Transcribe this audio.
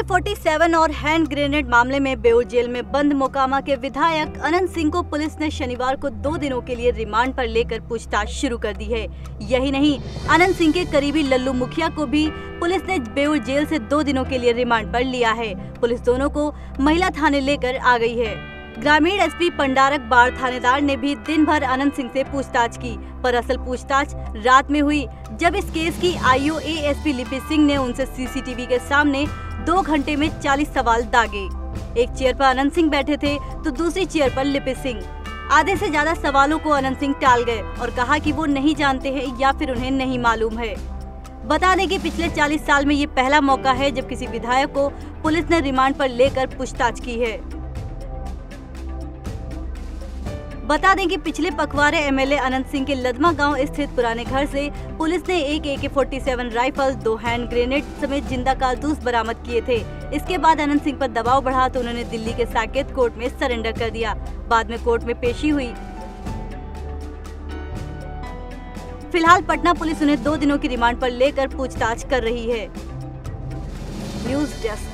AK-47 और hand grenade मामले में बेऊर जेल में बंद मोकामा के विधायक अनंत सिंह को पुलिस ने शनिवार को 2 दिनों के लिए रिमांड पर लेकर पूछताछ शुरू कर दी है। यही नहीं, अनंत सिंह के करीबी लल्लू मुखिया को भी पुलिस ने बेऊर जेल से 2 दिनों के लिए रिमांड पर लिया है। पुलिस दोनों को महिला थाने लेकर आ गई है। ग्रामीण SP पंडारक बार थानेदार ने भी दिन भर अनंत सिंह से पूछताछ की, पर असल पूछताछ रात में हुई, जब इस केस की IO ASP लिपि सिंह ने उनसे CCTV के सामने 2 घंटे में 40 सवाल दागे। एक चेयर पर अनंत सिंह बैठे थे तो दूसरी चेयर पर लिपि सिंह। आधे से ज्यादा सवालों को अनंत सिंह टाल गए और कहा कि वो नहीं जानते हैं या फिर उन्हें नहीं मालूम है। बता दें कि पिछले 40 साल में ये पहला मौका है जब किसी विधायक को पुलिस ने रिमांड पर लेकर पूछताछ की है। बता दें कि पिछले पखवाड़े MLA अनंत सिंह के लदमा गांव स्थित पुराने घर से पुलिस ने एक AK-47 राइफल, 2 हैंड ग्रेनेड समेत जिंदा कारतूस बरामद किए थे। इसके बाद अनंत सिंह पर दबाव बढ़ा तो उन्होंने दिल्ली के साकेत कोर्ट में सरेंडर कर दिया। बाद में कोर्ट में पेशी हुई। फिलहाल पटना पुलिस उन्हें 2 दिनों की रिमांड पर लेकर पूछताछ कर रही है। News desk.